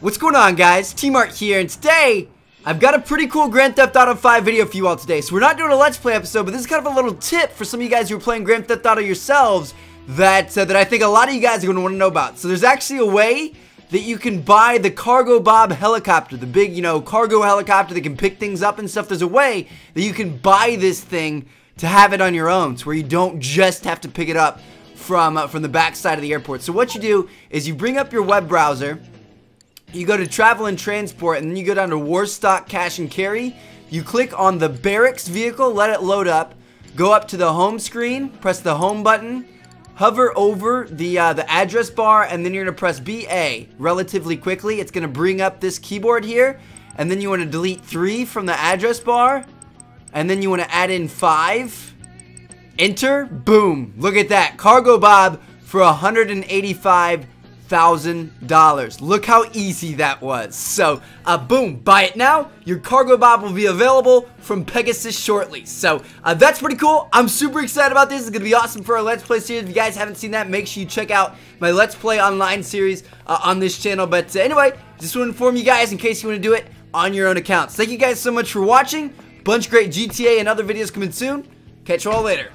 What's going on, guys? T-Mart here, and today I've got a pretty cool Grand Theft Auto 5 video for you all today. So we're not doing a Let's Play episode, but this is kind of a little tip for some of you guys who are playing Grand Theft Auto yourselves that I think a lot of you guys are going to want to know about. So there's actually a way that you can buy the Cargobob helicopter, the big, you know, cargo helicopter that can pick things up and stuff. There's a way that you can buy this thing to have it on your own, so where you don't just have to pick it up from the backside of the airport. So what you do is you bring up your web browser. You go to Travel and Transport, and then you go down to Warstock Cash and Carry. You click on the Barracks Vehicle, let it load up. Go up to the home screen, press the home button, hover over the address bar, and then you're going to press BA relatively quickly. It's going to bring up this keyboard here, and then you want to delete 3 from the address bar, and then you want to add in 5. Enter. Boom. Look at that. Cargobob for $185,000. Look how easy that was. So boom, buy it now. Your Cargobob will be available from Pegasus shortly. So that's pretty cool. I'm super excited about this. It's gonna be awesome for our Let's Play series. If you guys haven't seen that, make sure you check out my Let's Play online series on this channel. But anyway, just want to inform you guys in case you want to do it on your own accounts. Thank you guys so much for watching. Bunch of great GTA and other videos coming soon. Catch you all later.